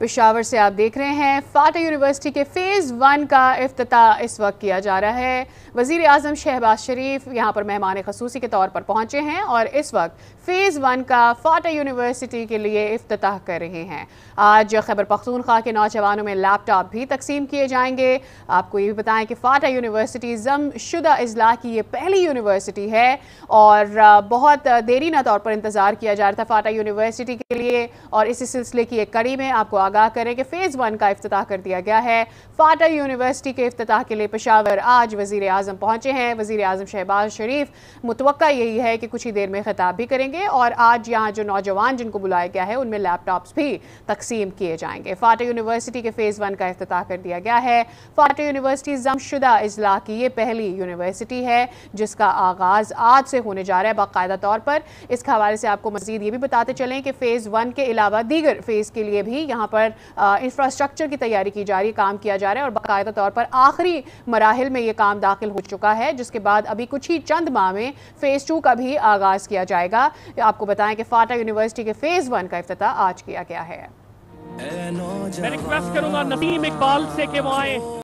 पेशावर से आप देख रहे हैं फाटा यूनिवर्सिटी के फ़ेज़ 1 का इफ्तिताह इस वक्त किया जा रहा है। वज़ीर आज़म शहबाज़ शरीफ यहाँ पर मेहमान ख़ुसूसी के तौर पर पहुँचे हैं और इस वक्त फ़ेज़ 1 का फाटा यूनिवर्सिटी के लिए इफ्तिताह कर रहे हैं। आज खैबर पखतूनखा के नौजवानों में लैपटॉप भी तकसीम किए जाएंगे। आपको ये भी बताएं कि फाटा यूनिवर्सिटी ज़मशुदा अजला की ये पहली यूनिवर्सिटी है और बहुत देरीना तौर पर इंतज़ार किया जा रहा था फाटा यूनिवर्सिटी के लिए, और इसी सिलसिले की एक कड़ी में आपको आगाह करें कि फ़ेज़ 1 का इफ्तिताह कर दिया गया है। फाटा यूनिवर्सिटी के इफ्तिताह के लिए पेशावर आज वज़ीर आज़म पहुँचे हैं। वज़ीर आज़म शहबाज़ शरीफ मुतवक्का यही है कि कुछ ही देर में खिताब भी करेंगे और आज यहाँ जो नौजवान जिनको बुलाया गया है उनमें लैपटॉप्स भी तकसीम किए जाएंगे। फाटा यूनिवर्सिटी के फ़ेज़ 1 का इफ्तिताह कर दिया गया है। फाटा यूनिवर्सिटी ज़मशुदा अजला की ये पहली यूनिवर्सिटी है जिसका आगाज़ आज से होने जा रहा है बाकायदा तौर पर। इस हवाले से आपको मज़ीद ये भी बताते चलें कि फ़ेज़ 1 के अलावा दीगर फ़ेज़ के लिए भी यहाँ पर इंफ्रास्ट्रक्चर की तैयारी की जा रही है, काम किया जा रहा है और बाकायदा तौर पर आखिरी मराहिल में ये काम दाखिल हो चुका है, जिसके बाद अभी कुछ ही चंद माह में फ़ेज़ 2 का भी आगाज़ किया जाएगा। आपको बताएं कि फाटा यूनिवर्सिटी के फ़ेज़ 1 का इफ्तिताह आज किया गया है। मैं रिक्वेस्ट करूंगा नदीम इकबाल से कि वो आए।